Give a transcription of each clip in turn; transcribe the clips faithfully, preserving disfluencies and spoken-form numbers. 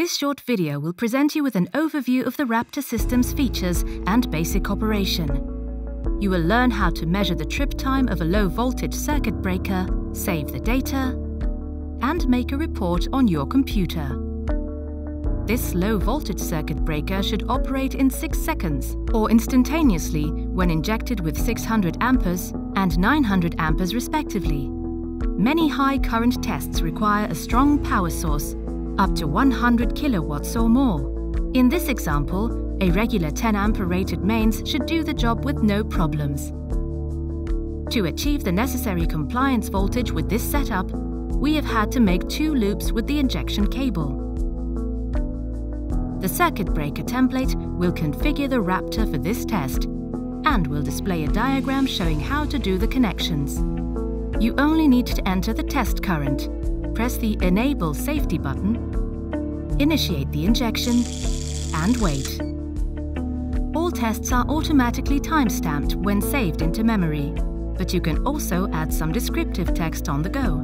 This short video will present you with an overview of the Raptor system's features and basic operation. You will learn how to measure the trip time of a low-voltage circuit breaker, save the data, and make a report on your computer. This low-voltage circuit breaker should operate in six seconds or instantaneously when injected with six hundred amperes and nine hundred amperes respectively. Many high current tests require a strong power source, up to one hundred kilowatts or more. In this example, a regular ten ampere rated mains should do the job with no problems. To achieve the necessary compliance voltage with this setup, we have had to make two loops with the injection cable. The circuit breaker template will configure the Raptor for this test and will display a diagram showing how to do the connections. You only need to enter the test current, press the Enable Safety button, initiate the injection, and wait. All tests are automatically timestamped when saved into memory, but you can also add some descriptive text on the go.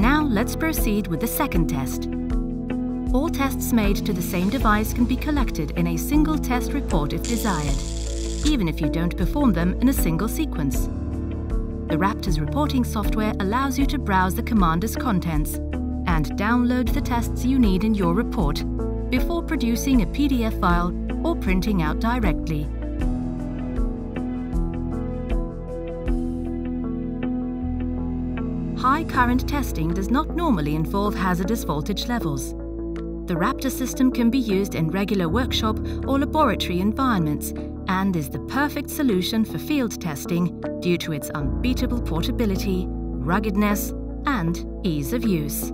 Now let's proceed with the second test. All tests made to the same device can be collected in a single test report if desired, even if you don't perform them in a single sequence. The Raptor's reporting software allows you to browse the commander's contents and download the tests you need in your report before producing a P D F file or printing out directly. High current testing does not normally involve hazardous voltage levels. The Raptor system can be used in regular workshop or laboratory environments and is the perfect solution for field testing due to its unbeatable portability, ruggedness, and ease of use.